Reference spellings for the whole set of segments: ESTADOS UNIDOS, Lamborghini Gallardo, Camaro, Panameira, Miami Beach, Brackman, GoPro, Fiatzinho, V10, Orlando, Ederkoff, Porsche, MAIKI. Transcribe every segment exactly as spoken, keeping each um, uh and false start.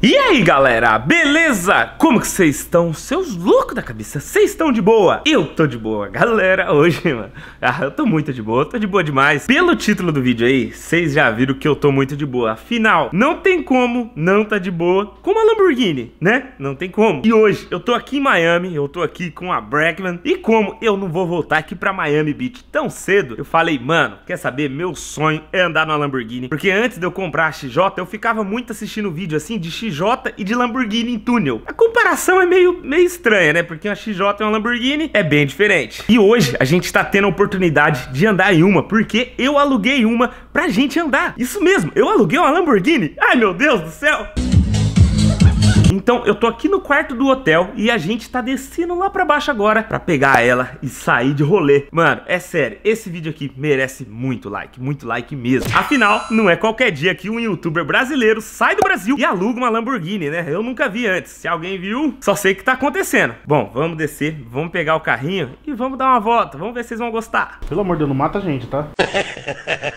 E aí galera, beleza? Como que vocês estão? Seus loucos da cabeça, vocês estão de boa? Eu tô de boa, galera, hoje, mano, ah, eu tô muito de boa, eu tô de boa demais. Pelo título do vídeo aí, vocês já viram que eu tô muito de boa. Afinal, não tem como não tá de boa com uma Lamborghini, né? Não tem como. E hoje, eu tô aqui em Miami, eu tô aqui com a Brackman. E como eu não vou voltar aqui pra Miami Beach tão cedo, eu falei, mano, quer saber? Meu sonho é andar numa Lamborghini. Porque antes de eu comprar a X J, eu ficava muito assistindo vídeo assim de X J X J e de Lamborghini em túnel. A comparação é meio, meio estranha, né? Porque uma X J e uma Lamborghini é bem diferente. E hoje a gente tá tendo a oportunidade de andar em uma, porque eu aluguei uma pra gente andar. Isso mesmo, eu aluguei uma Lamborghini. Ai, meu Deus do céu! Então eu tô aqui no quarto do hotel e a gente tá descendo lá pra baixo agora pra pegar ela e sair de rolê. Mano, é sério, esse vídeo aqui merece muito like, muito like mesmo. Afinal, não é qualquer dia que um youtuber brasileiro sai do Brasil e aluga uma Lamborghini, né? Eu nunca vi antes, se alguém viu, só sei o que tá acontecendo. Bom, vamos descer, vamos pegar o carrinho e vamos dar uma volta, vamos ver se vocês vão gostar. Pelo amor de Deus, não mata a gente, tá?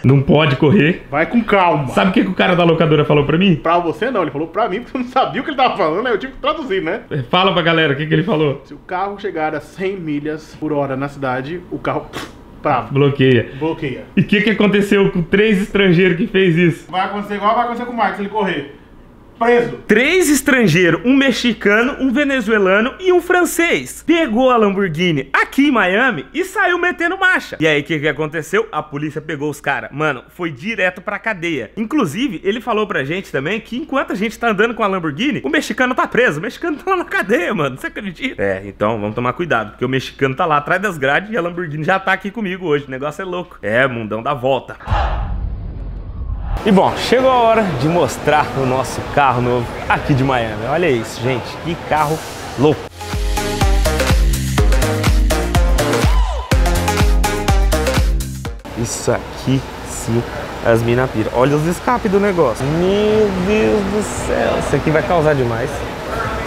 Não pode correr. Vai com calma. Sabe o que, que o cara da locadora falou pra mim? Pra você não, ele falou pra mim porque eu não sabia o que ele tava falando. Falando, eu tive que traduzir, né? Fala pra galera o que, que ele falou. Se o carro chegar a cem milhas por hora na cidade, o carro pff, trava. Bloqueia. Bloqueia. E o que, que aconteceu com três estrangeiros que fez isso? Vai acontecer igual vai acontecer com o Marcos, ele correr. Preso. Três estrangeiros, um mexicano, um venezuelano e um francês. Pegou a Lamborghini aqui em Miami e saiu metendo marcha. E aí, o que, que aconteceu? A polícia pegou os caras. Mano, foi direto pra cadeia. Inclusive, ele falou pra gente também que enquanto a gente tá andando com a Lamborghini, o mexicano tá preso. O mexicano tá lá na cadeia, mano. Você acredita? É, então vamos tomar cuidado, porque o mexicano tá lá atrás das grades e a Lamborghini já tá aqui comigo hoje. O negócio é louco. É, mundão da volta. E bom, chegou a hora de mostrar o nosso carro novo aqui de Miami. Olha isso, gente, que carro louco! Isso aqui sim, as mina pira. Olha os escapes do negócio. Meu Deus do céu, isso aqui vai causar demais.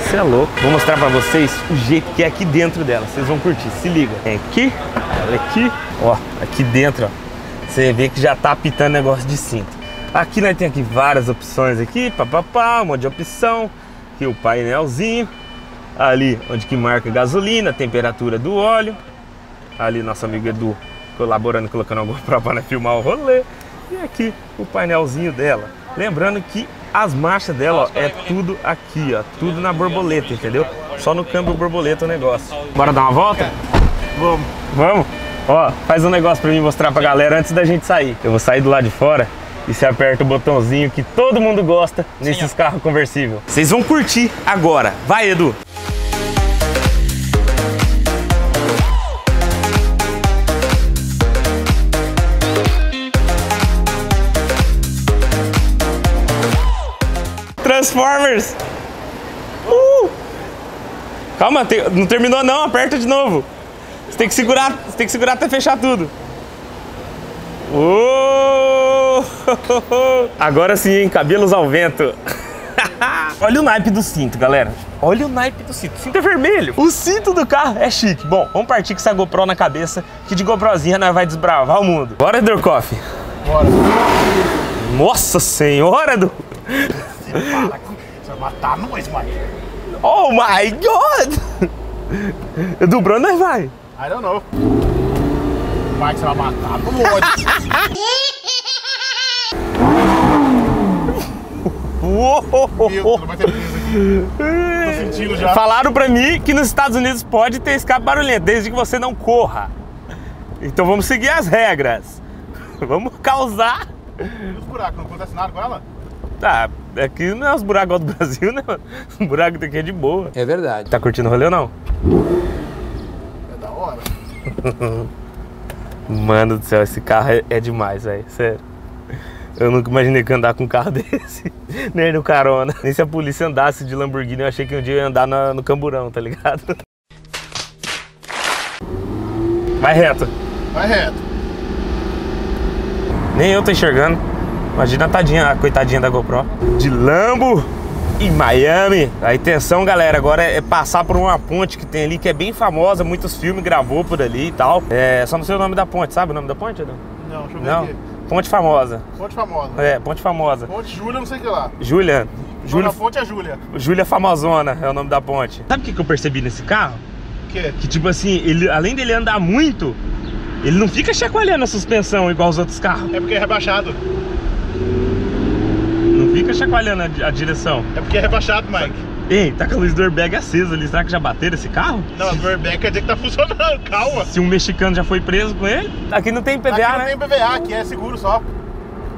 Isso é louco. Vou mostrar pra vocês o jeito que é aqui dentro dela. Vocês vão curtir, se liga. É aqui, olha aqui, ó, aqui dentro, ó. Você vê que já tá apitando negócio de cinto. Aqui nós, né, tem aqui várias opções aqui, papapá, um monte de opção. Aqui o painelzinho, ali onde que marca gasolina, temperatura do óleo. Ali nosso amigo Edu colaborando, colocando alguma para filmar o rolê. E aqui o painelzinho dela. Lembrando que as marchas dela, ó, é tudo aqui, ó, tudo na borboleta, entendeu? Só no câmbio borboleta o negócio. Bora dar uma volta? Vamos. Vamos? Ó, faz um negócio para mim mostrar pra galera antes da gente sair. Eu vou sair do lado de fora. E você aperta o botãozinho que todo mundo gosta nesses carros conversíveis. Vocês vão curtir agora. Vai, Edu! Transformers! Uh! Calma, não terminou não, aperta de novo. Você tem que segurar, você tem que segurar até fechar tudo. Oh! Agora sim, hein? Cabelos ao vento. Olha o naipe do cinto, galera. Olha o naipe do cinto. O cinto é vermelho. O cinto do carro é chique. Bom, vamos partir com essa GoPro na cabeça, que de GoProzinha nós vai desbravar o mundo. Bora, Ederkoff. Bora. Nossa senhora do... Você fala que você vai matar nós, mano. Oh my God. Do Bruno nós vai. I don't know. Vai que você vai matar. Uou! Tô sentindo já. Falaram pra mim que nos Estados Unidos pode ter escape barulhento, desde que você não corra. Então vamos seguir as regras. Vamos causar. E os buracos, não acontece nada com ela? Tá, ah, aqui não é os buracos do Brasil, né? O buraco daqui é de boa. É verdade. Tá curtindo o rolê ou não? É da hora. Mano do céu, esse carro é, é demais, velho. Sério. Eu nunca imaginei que ia andar com um carro desse, nem no carona. Nem se a polícia andasse de Lamborghini, eu achei que um dia eu ia andar na, no camburão, tá ligado? Vai reto. Vai reto. Nem eu tô enxergando. Imagina a tadinha, a coitadinha da GoPro. De Lambo e Miami. A intenção, galera, agora é passar por uma ponte que tem ali, que é bem famosa, muitos filmes gravou por ali e tal. É, só não sei o nome da ponte, sabe o nome da ponte? Não, não, deixa eu ver aqui. Ponte Famosa. Ponte Famosa. É, Ponte Famosa. Ponte Júlia, não sei o que lá. Júlia. Júlia. A ponte é Júlia. Júlia Famosona é o nome da ponte. Sabe o que, que eu percebi nesse carro? O quê? Que tipo assim, ele, além dele andar muito, ele não fica chacoalhando a suspensão igual os outros carros. É porque é rebaixado. Não fica chacoalhando a, a direção. É porque é rebaixado, Mike. Ei, tá com a luz do airbag acesa ali, será que já bateram esse carro? Não, a do airbag quer dizer que tá funcionando, calma. Se um mexicano já foi preso com ele? Aqui não tem P V A, né? Aqui não tem P V A, aqui é seguro só.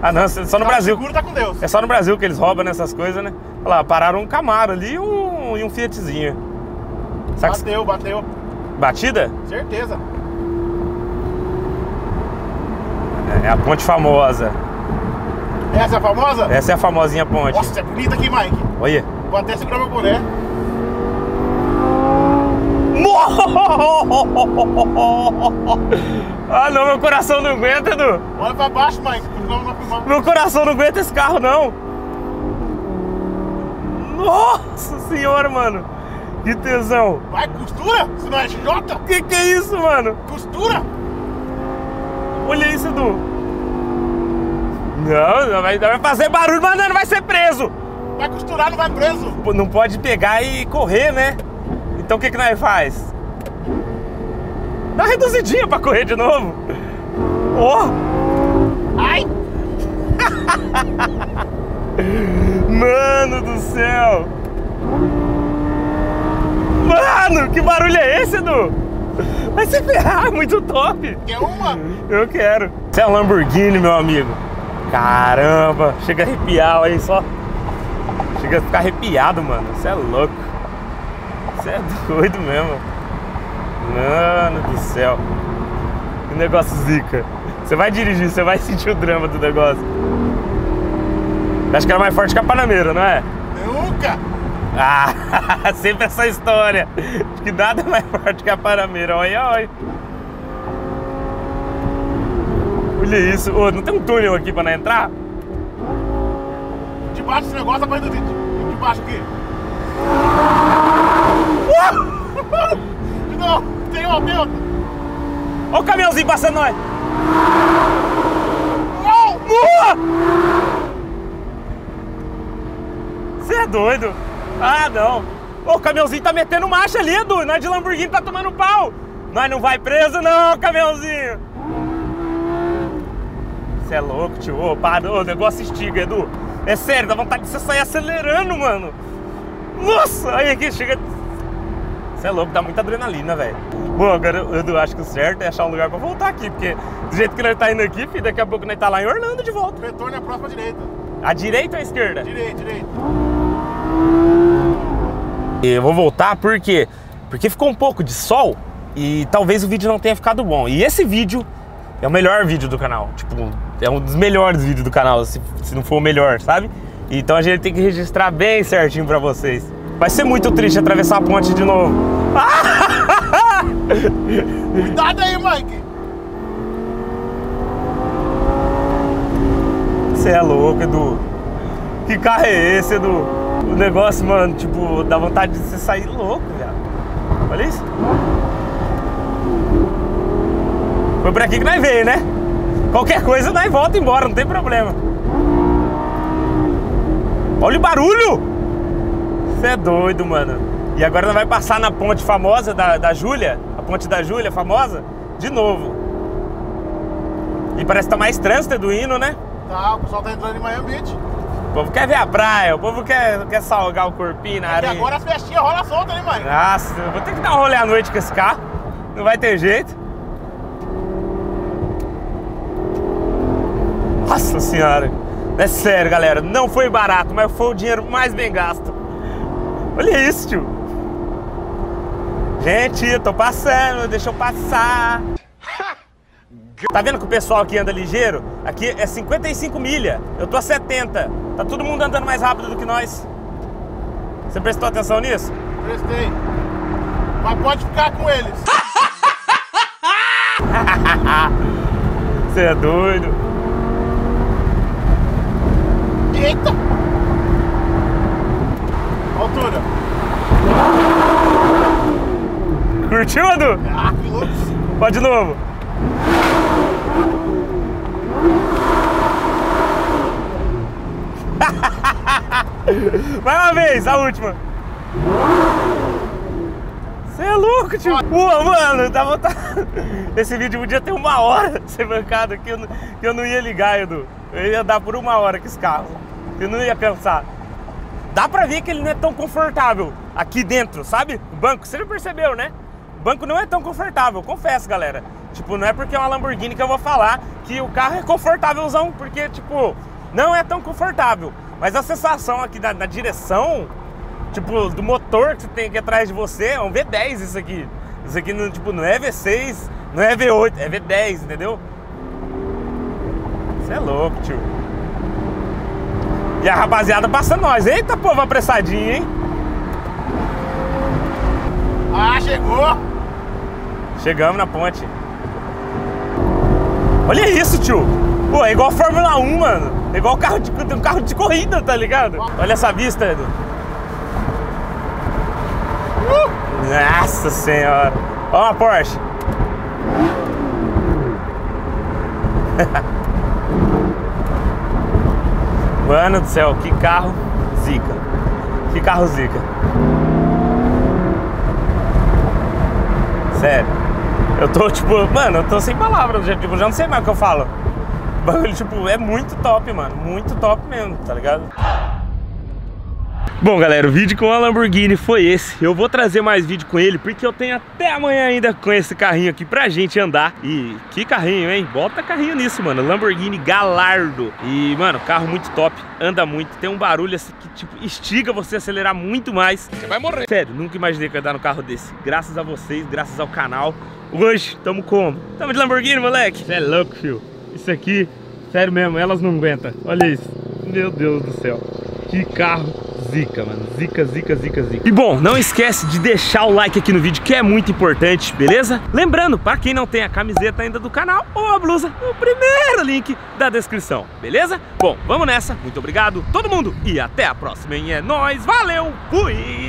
Ah não, só no Brasil. Seguro tá com Deus. É só no Brasil que eles roubam nessas coisas, né? Olha lá, pararam um Camaro ali e um, um Fiatzinho. Bateu, bateu. Batida? Certeza. É a ponte famosa. Essa é a famosa? Essa é a famosinha ponte. Nossa, é bonita aqui, Mike. Olha. Vou até segurar meu boné. Ah não, meu coração não aguenta, Edu. Olha pra baixo, Mike. Não, não, não. Meu coração não aguenta esse carro, não. Nossa senhora, mano. Que tesão. Vai, costura? Isso não é J? Que que é isso, mano? Costura? Olha isso, Edu. Não, não vai, vai fazer barulho, mas não vai ser preso. Vai costurar, não vai preso. Não pode pegar e correr, né? Então o que que nós faz? Dá uma reduzidinha pra correr de novo. Oh! Ai! Mano do céu! Mano, que barulho é esse, Edu? Vai se ferrar, muito top! Quer uma? Eu quero. Você é um Lamborghini, meu amigo. Caramba, chega a arrepiar aí só. Chega a ficar arrepiado, mano. Você é louco. Você é doido mesmo. Mano do céu. Que negócio zica. Você vai dirigir, você vai sentir o drama do negócio. Acho que era mais forte que a Panameira, não é? Nunca! Ah, sempre essa história. Acho que nada é mais forte que a Panameira. Olha, olha. Olha isso. Oh, não tem um túnel aqui pra não entrar? De baixo esse negócio, aparece de, de, de baixo aqui. Uh! Não, tem uma dentro. Olha o caminhãozinho passando nós. Oh! Uh! Você é doido? Ah, não. Oh, o caminhãozinho tá metendo marcha ali, Edu. Nós de Lamborghini tá tomando pau. Nós não vai preso não, caminhãozinho. Você é louco, tio. Oh, para, o negócio estiga, Edu. É sério, dá vontade de você sair acelerando, mano. Nossa, aí aqui chega. Você é louco, dá muita adrenalina, velho. Bom, agora eu acho que o certo é achar um lugar pra voltar aqui, porque do jeito que nós tá indo aqui, filho, daqui a pouco nós tá lá em Orlando de volta. O retorno é próximo à direita. A direita ou a esquerda? Direita, direita. Eu vou voltar por quê? Porque ficou um pouco de sol e talvez o vídeo não tenha ficado bom. E esse vídeo é o melhor vídeo do canal, tipo. É um dos melhores vídeos do canal, se, se não for o melhor, sabe? Então a gente tem que registrar bem certinho pra vocês. Vai ser muito triste atravessar a ponte de novo. Ah! Cuidado aí, Mike! Você é louco, Edu. Que carro é esse, Edu? O negócio, mano, tipo, dá vontade de você sair louco, velho. Olha isso. Foi por aqui que nós veio, né? Qualquer coisa, nós volta embora, não tem problema. Olha o barulho! Você é doido, mano. E agora nós vai passar na ponte famosa da, da Júlia, a ponte da Júlia famosa, de novo. E parece que tá mais trânsito do hino, né? Tá, o pessoal tá entrando em Miami Beach. O povo quer ver a praia, o povo quer, quer salgar o corpinho na areia. E agora as festinhas rolam solta, né, mano? Nossa, eu vou ter que dar um rolê à noite com esse carro. Não vai ter jeito. Nossa senhora, é sério, galera, não foi barato, mas foi o dinheiro mais bem gasto. Olha isso, tio. Gente, eu tô passando, deixa eu passar. Tá vendo que o pessoal aqui anda ligeiro? Aqui é cinquenta e cinco milhas, eu tô a setenta. Tá todo mundo andando mais rápido do que nós. Você prestou atenção nisso? Prestei. Mas pode ficar com eles. Você é doido. Eita! Altura! Curtiu, Edu? Ah, que louco! Pode de novo! Mais uma vez, a última. Você é louco, tio. Pô, mano, dá vontade. Esse vídeo podia ter uma hora ser bancado aqui, eu não, que eu não ia ligar, Edu. Eu ia dar por uma hora com esse carro. Eu não ia pensar. Dá pra ver que ele não é tão confortável aqui dentro, sabe? O banco, você já percebeu, né? O banco não é tão confortável, confesso, galera. Tipo, não é porque é uma Lamborghini que eu vou falar que o carro é confortávelzão, porque, tipo, não é tão confortável. Mas a sensação aqui da, da direção, tipo, do motor que você tem aqui atrás de você, é um V dez isso aqui. Isso aqui, não, tipo, não é V seis, não é V oito, é V dez, entendeu? Você é louco, tio. E a rapaziada passa nós. Eita, povo apressadinho, hein? Ah, chegou! Chegamos na ponte. Olha isso, tio. Pô, é igual a Fórmula um, mano. É igual carro de, um carro de corrida, tá ligado? Olha essa vista, Edu. Uh! Nossa senhora. Olha uma Porsche. Mano do céu, que carro zica. Que carro zica. Sério. Eu tô, tipo, mano, eu tô sem palavras, tipo, já não sei mais o que eu falo. O bagulho, tipo, é muito top, mano. Muito top mesmo, tá ligado? Bom, galera, o vídeo com a Lamborghini foi esse. Eu vou trazer mais vídeo com ele, porque eu tenho até amanhã ainda com esse carrinho aqui pra gente andar. E que carrinho, hein? Bota carrinho nisso, mano. Lamborghini Gallardo. E, mano, carro muito top. Anda muito. Tem um barulho assim que, tipo, instiga você a acelerar muito mais. Você vai morrer. Sério, nunca imaginei que eu ia andar no carro desse. Graças a vocês, graças ao canal. Hoje, tamo como? Tamo de Lamborghini, moleque. Você é louco, filho. Isso aqui, sério mesmo, elas não aguentam. Olha isso. Meu Deus do céu. Que carro zica, mano. Zica, zica, zica, zica. E bom, não esquece de deixar o like aqui no vídeo, que é muito importante, beleza? Lembrando, para quem não tem a camiseta ainda do canal ou a blusa, o primeiro link da descrição, beleza? Bom, vamos nessa. Muito obrigado, todo mundo. E até a próxima, hein? É nóis. Valeu. Fui.